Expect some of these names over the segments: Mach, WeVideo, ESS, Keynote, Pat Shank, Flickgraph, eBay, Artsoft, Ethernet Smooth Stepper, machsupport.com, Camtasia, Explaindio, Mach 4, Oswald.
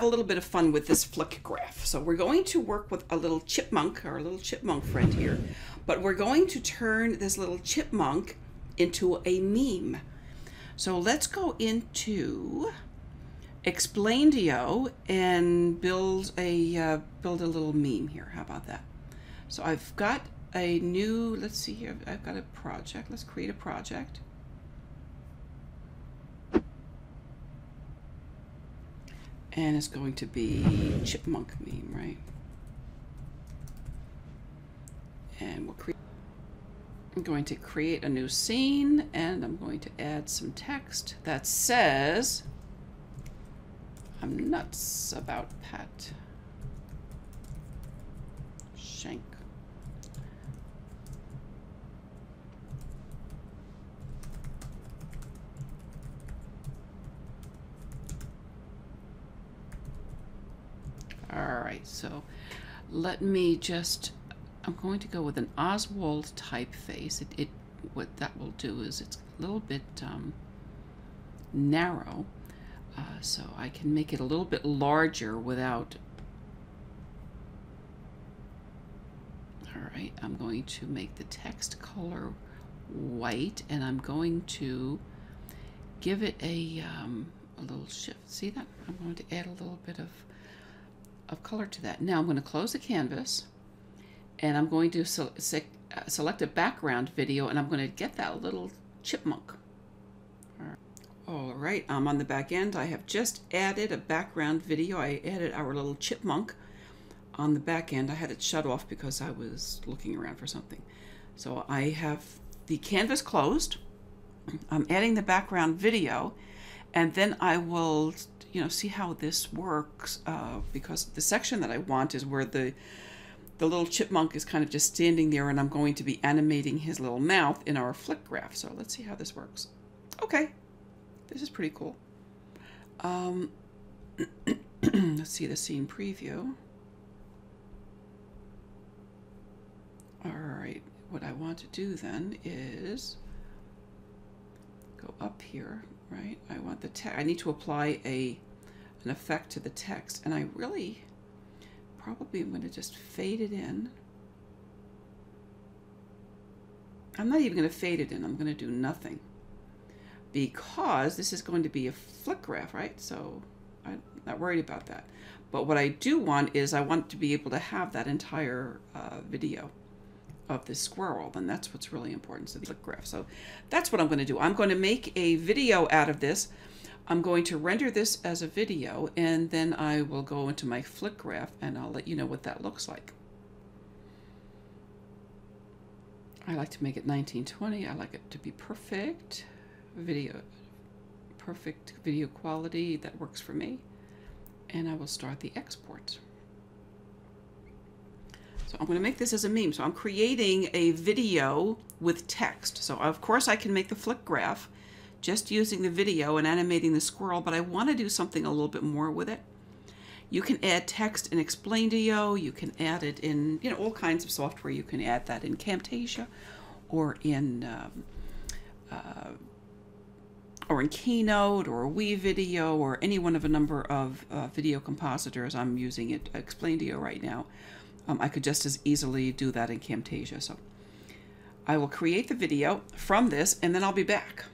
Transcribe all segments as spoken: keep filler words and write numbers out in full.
have a little bit of fun with this Flickgraph. So we're going to work with a little chipmunk, our little chipmunk friend here, but we're going to turn this little chipmunk into a meme. So let's go into Explaindio and build a uh, build a little meme here. How about that? So I've got a new, let's see here, I've got a project. Let's create a project. And it's going to be chipmunk meme, right? And we'll create, I'm going to create a new scene, and I'm going to add some text that says, "I'm nuts about Pat Shank." All right, so let me just, I'm going to go with an Oswald typeface. It, it what that will do is it's a little bit um, narrow, uh, so I can make it a little bit larger without. All right, I'm going to make the text color white, and I'm going to give it a um, a little shift. See that? I'm going to add a little bit of. of color to that. Now I'm going to close the canvas, and I'm going to se se uh, select a background video, and I'm going to get that little chipmunk. All right. All right, I'm on the back end. I have just added a background video. I added our little chipmunk on the back end. I had it shut off because I was looking around for something. So I have the canvas closed. I'm adding the background video, and then I will, you know, see how this works, uh, because the section that I want is where the the little chipmunk is kind of just standing there, and I'm going to be animating his little mouth in our Flickgraph. So let's see how this works. Okay, this is pretty cool. Um, let's see the scene preview. All right, what I want to do then is go up here. Right, I want the text. I need to apply a an effect to the text, and I really probably am going to just fade it in. I'm not even going to fade it in. I'm going to do nothing, because this is going to be a Flickgraph, right? So I'm not worried about that. But what I do want is I want to be able to have that entire uh, video of this squirrel, and that's what's really important to the Flickgraph. So that's what I'm going to do. I'm going to make a video out of this. I'm going to render this as a video, and then I will go into my Flickgraph, and I'll let you know what that looks like. I like to make it nineteen twenty. I like it to be perfect video, perfect video quality. That works for me. And I will start the export. So I'm going to make this as a meme. So I'm creating a video with text. So of course I can make the Flickgraph just using the video and animating the squirrel, but I want to do something a little bit more with it. You can add text in Explaindio. You can add it in, you know, all kinds of software. You can add that in Camtasia, or in um, uh, or in Keynote, or WeVideo, or any one of a number of uh, video compositors. I'm using it Explaindio right now. Um, I could just as easily do that in Camtasia. So I will create the video from this, and then I'll be back.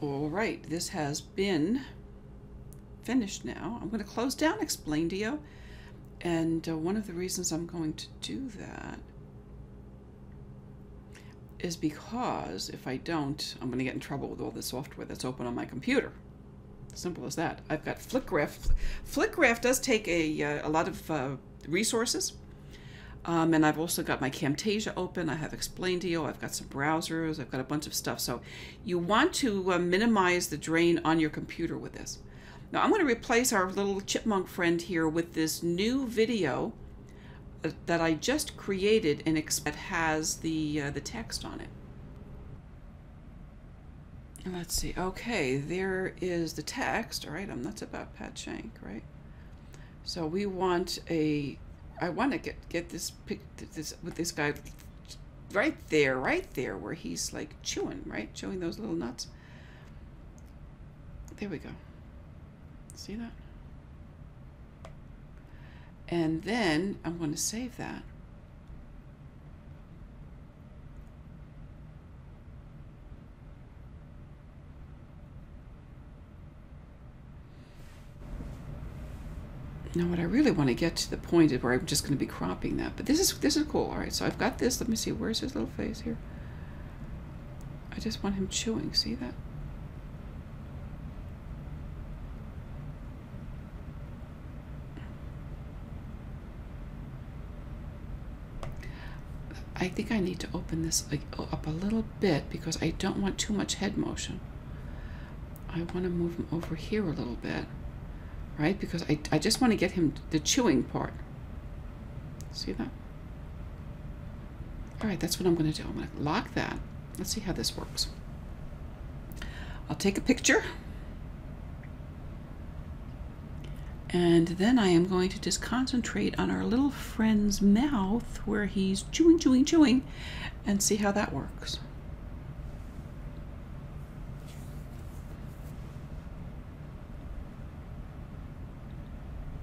All right, this has been finished now. I'm going to close down Explaindio, and uh, one of the reasons I'm going to do that is because if I don't, I'm going to get in trouble with all the software that's open on my computer. Simple as that. I've got Flickgraph. Flickgraph does take a, uh, a lot of uh, resources. Um, and I've also got my Camtasia open. I have Explaindio. I've got some browsers. I've got a bunch of stuff. So you want to uh, minimize the drain on your computer with this. Now I'm going to replace our little chipmunk friend here with this new video that I just created, and that has the, uh, the text on it. Let's see. Okay, there is the text. All right, I'm nuts about Pat Shank, right? So we want a. I want to get get this pic this with this guy right there, right there, where he's like chewing, right, chewing those little nuts. There we go. See that? And then I'm going to save that. Now what I really want to get to the point is where I'm just going to be cropping that. But this is this is cool. All right, so I've got this. Let me see. Where's his little face here? I just want him chewing. See that? I think I need to open this up a little bit because I don't want too much head motion. I want to move him over here a little bit. Right? Because I, I just want to get him the chewing part. See that? All right, that's what I'm going to do. I'm going to lock that. Let's see how this works. I'll take a picture. And then I am going to just concentrate on our little friend's mouth where he's chewing, chewing, chewing, and see how that works.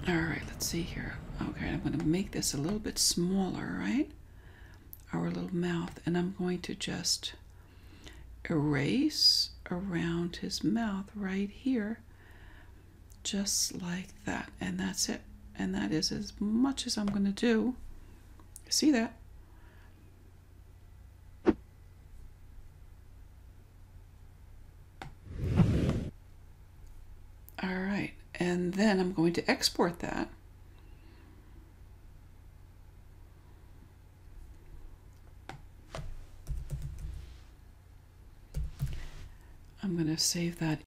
All right, let's see here. Okay, I'm going to make this a little bit smaller, right? Our little mouth, and I'm going to just erase around his mouth right here, just like that, and that's it. And that is as much as I'm going to do. See that? All right. And then I'm going to export that. I'm going to save that